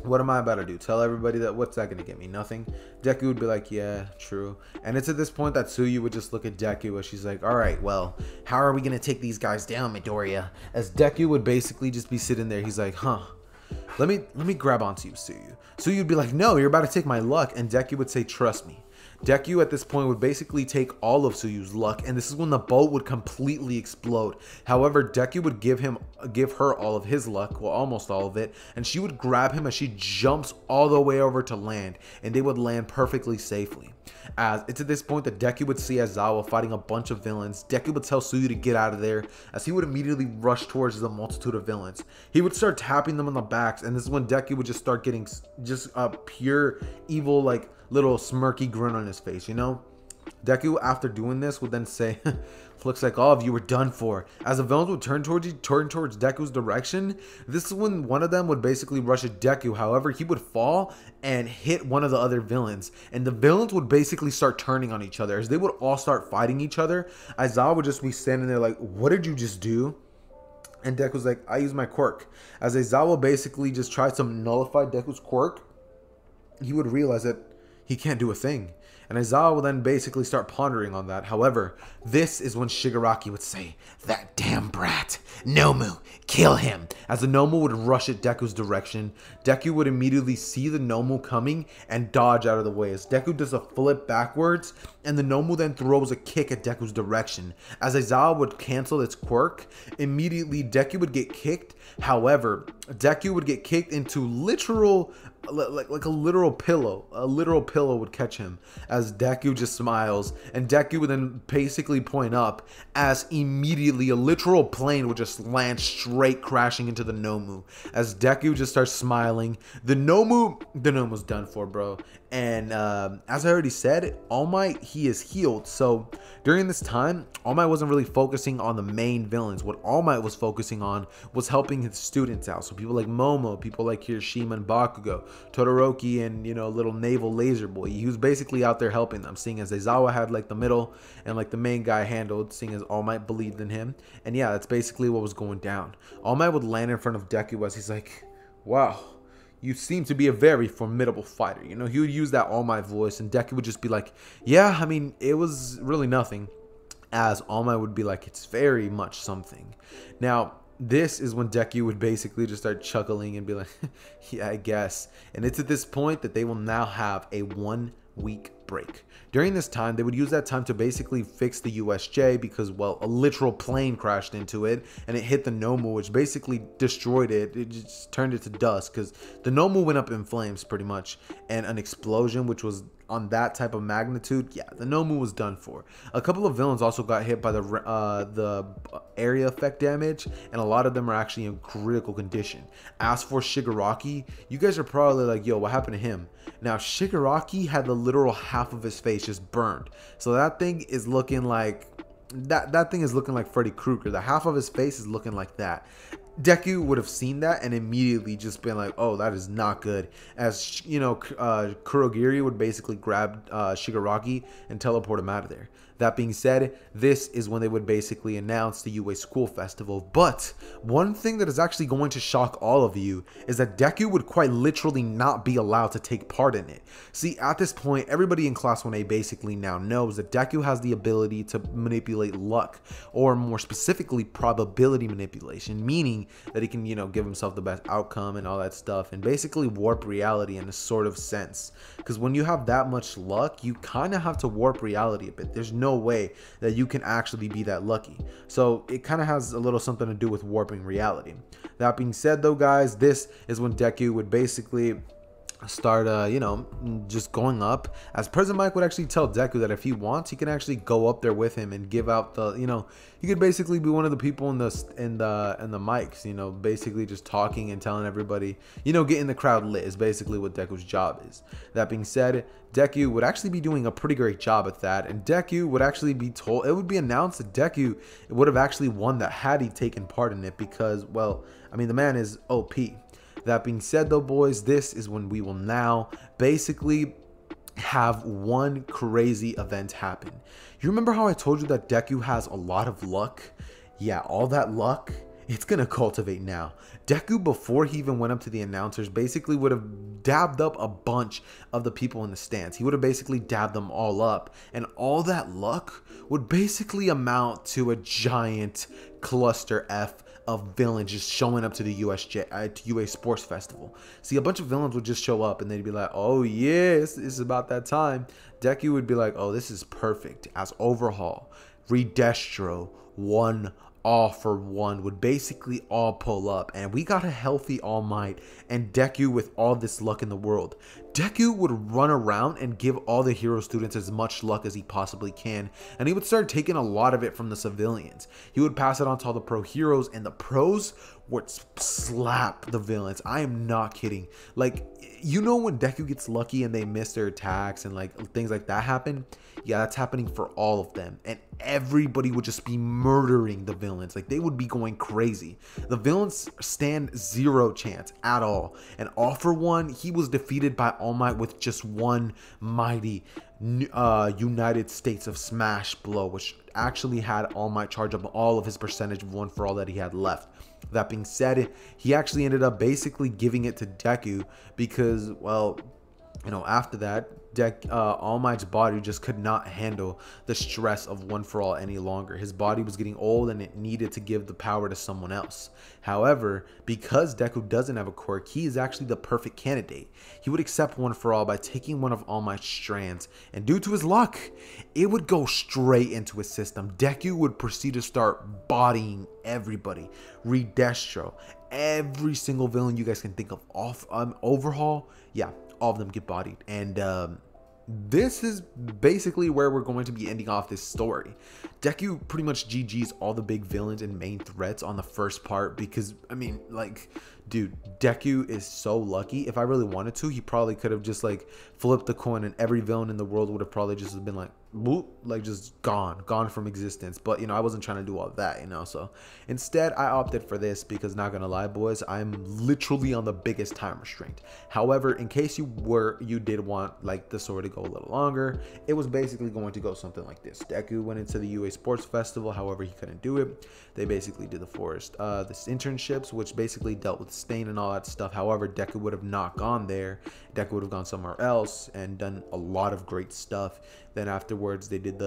what am I about to do? Tell everybody that? What's that going to get me? Nothing. Deku would be like, yeah, true. And it's at this point that Tsuyu would just look at Deku as she's like, all right, well, how are we going to take these guys down, Midoriya? As Deku would basically just be sitting there. He's like, huh, let me grab onto you, Tsuyu. Tsuyu'd be like, no, you're about to take my luck. And Deku would say, trust me. Deku at this point would basically take all of Tsuyu's luck, and this is when the boat would completely explode. However, Deku would give her all of his luck, well, almost all of it, and she would grab him as she jumps all the way over to land, and they would land perfectly safely. As it's at this point that Deku would see Aizawa fighting a bunch of villains. Deku would tell Tsuyu to get out of there, as he would immediately rush towards the multitude of villains. He would start tapping them on the backs, and this is when Deku would just start getting just a pure evil, like, little smirky grin on his face, you know? Deku, after doing this, would then say, looks like all of you were done for. As the villains would turn towards Deku's direction, this is when one of them would basically rush at Deku. However, he would fall and hit one of the other villains, and the villains would basically start turning on each other, as they would all start fighting each other. Aizawa would just be standing there like, what did you just do? And Deku's like, I used my quirk. As Aizawa basically just tried to nullify Deku's quirk, he would realize that he can't do a thing. And Aizawa will then basically start pondering on that. However, this is when Shigaraki would say, that damn brat, Nomu, kill him. As the Nomu would rush at Deku's direction, Deku would immediately see the Nomu coming and dodge out of the way, as Deku does a flip backwards, and the Nomu then throws a kick at Deku's direction. As Aizawa would cancel its quirk, immediately Deku would get kicked. However, Deku would get kicked into a literal pillow would catch him, as Deku just smiles, and Deku would then basically point up, as immediately a literal plane would just land straight crashing into the Nomu. As Deku just starts smiling, the Nomu's done for, bro. And as I already said, All Might, he is healed. So during this time, All Might wasn't really focusing on the main villains. What All Might was focusing on was helping his students out. So people like Momo, people like Kirishima and Bakugo, Todoroki, and, you know, little naval laser boy. He was basically out there helping them, seeing as Aizawa had like the middle and like the main guy handled, seeing as All Might believed in him. And yeah, that's basically what was going down. All Might would land in front of Deku as he's like, wow, you seem to be a very formidable fighter. You know, he would use that All Might voice, and Deku would just be like, yeah, I mean, it was really nothing. As All Might would be like, it's very much something. Now, this is when Deku would basically just start chuckling and be like, yeah, I guess. And it's at this point that they will now have a 1 week break. During this time, they would use that time to basically fix the USJ because, well, a literal plane crashed into it and it hit the Nomu, which basically destroyed it. It just turned it to dust because the Nomu went up in flames pretty much, and an explosion, which was on that type of magnitude, yeah, the Nomu was done for. A couple of villains also got hit by the area effect damage, and a lot of them are actually in critical condition. As for Shigaraki, you guys are probably like, yo, what happened to him? Now, Shigaraki had the literal half of his face just burned. So that thing is looking like that thing is looking like Freddy Krueger. The half of his face is looking like that. Deku would have seen that and immediately just been like, oh, that is not good. As, you know, Kurogiri would basically grab Shigaraki and teleport him out of there. That being said, this is when they would basically announce the UA School Festival. But one thing that is actually going to shock all of you is that Deku would quite literally not be allowed to take part in it. See, at this point, everybody in Class 1A basically now knows that Deku has the ability to manipulate luck, or more specifically, probability manipulation, meaning that he can, you know, give himself the best outcome and all that stuff, and basically warp reality in a sort of sense. Because when you have that much luck, you kind of have to warp reality a bit. There's no way that you can actually be that lucky. So it kind of has a little something to do with warping reality. That being said though, guys, this is when Deku would basically start you know, just going up, as President Mike would actually tell Deku that if he wants, he can actually go up there with him and give out the, you know, he could basically be one of the people in the mics, you know, basically just talking and telling everybody, you know, getting the crowd lit is basically what Deku's job is. That being said, Deku would actually be doing a pretty great job at that, and Deku would actually be told, it would be announced that Deku would have actually won that had he taken part in it, because, well, I mean, the man is OP. That being said though, boys, this is when we will now basically have one crazy event happen. You remember how I told you that Deku has a lot of luck? Yeah, all that luck, it's gonna cultivate now. Deku, before he even went up to the announcers, basically would have dabbed up a bunch of the people in the stands. He would have basically dabbed them all up, and all that luck would basically amount to a giant cluster F of villains just showing up to the USJ, UA Sports Festival. See, a bunch of villains would just show up and they'd be like, oh yeah, it's about that time. Deku would be like, oh, this is perfect. As Overhaul, Redestro, All For One would basically all pull up, and we got a healthy All Might and Deku with all this luck in the world. Deku would run around and give all the hero students as much luck as he possibly can, and he would start taking a lot of it from the civilians. He would pass it on to all the pro heroes, and the pros would slap the villains. I am not kidding. Like, you know when Deku gets lucky and they miss their attacks and like things like that happen? Yeah, that's happening for all of them, and everybody would just be murdering the villains. Like, they would be going crazy. The villains stand zero chance at all. And All For One, he was defeated by All Might with just one mighty United States of Smash blow, which actually had All Might charge up all of his percentage of One For All that he had left. That being said, he actually ended up basically giving it to Deku because, well, you know, after that, All Might's body just could not handle the stress of One For All any longer. His body was getting old and it needed to give the power to someone else. However, because Deku doesn't have a quirk, he is actually the perfect candidate. He would accept One For All by taking one of All Might's strands, and due to his luck, it would go straight into his system. Deku would proceed to start bodying everybody. Redestro, every single villain you guys can think of, off Overhaul, yeah, all of them get bodied. And this is basically where we're going to be ending off this story. Deku pretty much GG's all the big villains and main threats on the first part because, I mean, like, dude, Deku is so lucky. If I really wanted to, he probably could have just like flipped the coin and every villain in the world would have probably just been like, boop, like just gone from existence. But you know, I wasn't trying to do all that, you know, so instead I opted for this because, not gonna lie boys, I'm literally on the biggest time restraint. However, in case you did want like the story to go a little longer, it was basically going to go something like this. Deku went into the UA sports festival, however he couldn't do it. They basically did the forest this internships, which basically dealt with Stain and all that stuff. However, Deku would have not gone there. Deku would have gone somewhere else and done a lot of great stuff. Then afterwards they did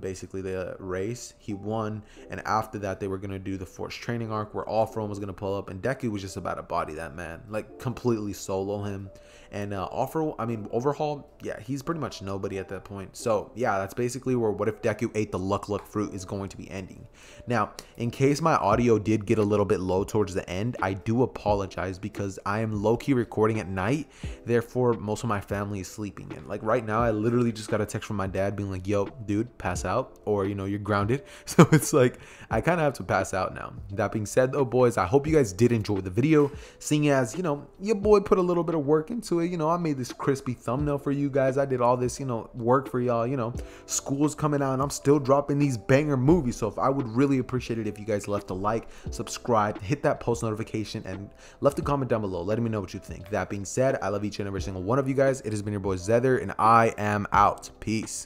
basically the race, he won, and after that they were gonna do the forced training arc where All For One was gonna pull up and Deku was just about to body that man, like completely solo him. And Overhaul, yeah, he's pretty much nobody at that point. So yeah, that's basically where What If Deku Ate the Luck Luck Fruit is going to be ending. Now, in case my audio did get a little bit low towards the end, I do apologize because I am low-key recording at night, therefore most of my family is sleeping. And like right now I literally just got a text from my dad being like, yo dude, pass out, or you know, you're grounded. So it's like I kind of have to pass out now. That being said though boys, I hope you guys did enjoy the video, seeing as, you know, your boy put a little bit of work into it. You know, I made this crispy thumbnail for you guys, I did all this, you know, work for y'all. You know, school's coming out and I'm still dropping these banger movies, so if I would really appreciate it if you guys left a like, subscribe, hit that post notification, and left a comment down below letting me know what you think. That being said, I love each and every single one of you guys. It has been your boy Zether, and I am out. Peace.